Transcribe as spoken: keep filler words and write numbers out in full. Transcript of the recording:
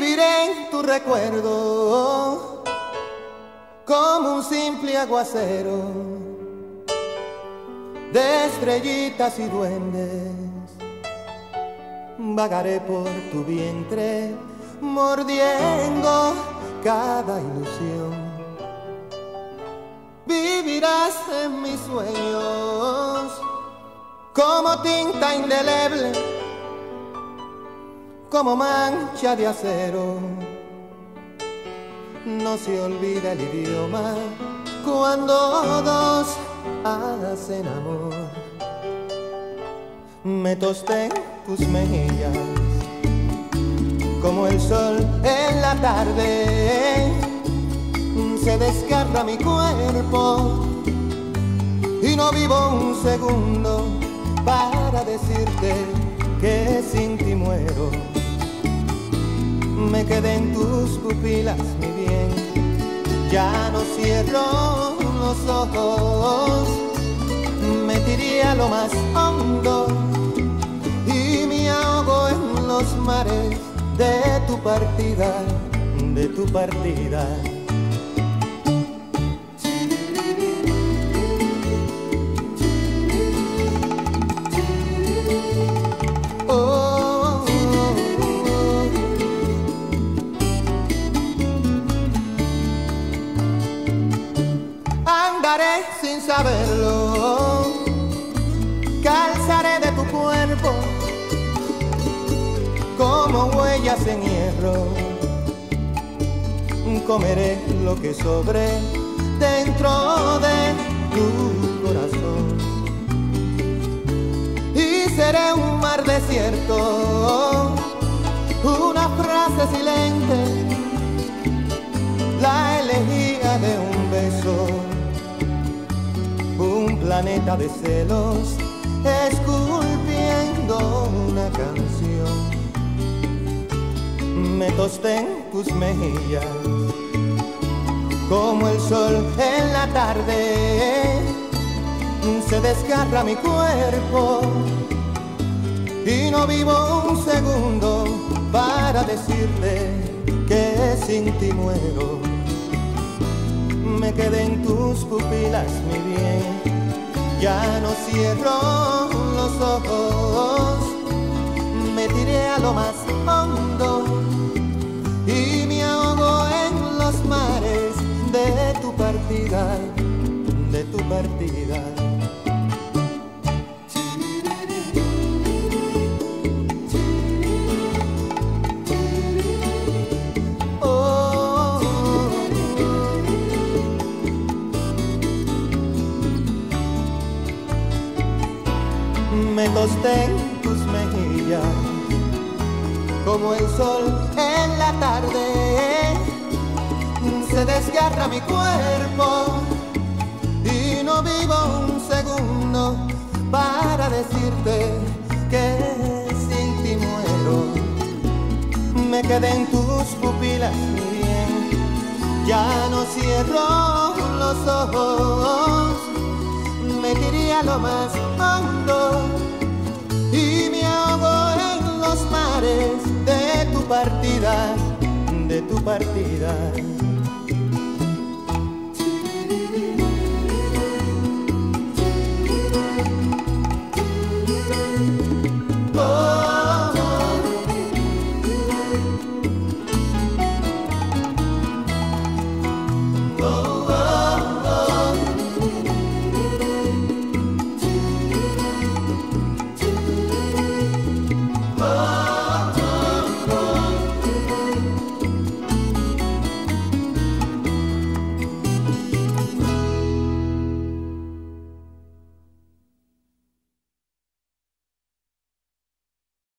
viviré en tu recuerdo como un simple aguacero de estrellitas y duendes. Vagaré por tu vientre mordiendo cada ilusión. Vivirás en mis sueños como tinta indeleble, como mancha de acero. No se olvida el idioma cuando dos hacen amor. Me tosté tus mejillas como el sol en la tarde. Se desgarra mi cuerpo y no vivo un segundo para decirte que sin ti muero. Me quedé en tus pupilas, mi bien, ya no cierro los ojos. Me tiré a lo más hondo y me ahogo en los mares de tu partida, de tu partida. Andaré sin saberlo, calzaré de tu cuerpo como huellas en hierro. Comeré lo que sobre dentro de tu corazón. Y seré un mar desierto, una frase silente, la elegía de un beso. Un planeta de celos esculpiendo una canción. Me tosté en tus mejillas como el sol en la tarde. Se desgarra mi cuerpo y no vivo un segundo para decirte que sin ti muero. Me quedé en tus pupilas, mi bien, ya no cierro los ojos. Me tiré a lo más hondo y me ahogo en los mares de tu partida, de tu partida. Me tosté en tus mejillas como el sol en la tarde. Se desgarra mi cuerpo y no vivo un segundo para decirte que sin ti muero. Me quedé en tus pupilas, mi bien, ya no cierro los ojos. Me tiré a lo más hondo y me ahogo en los mares de tu partida, de tu partida.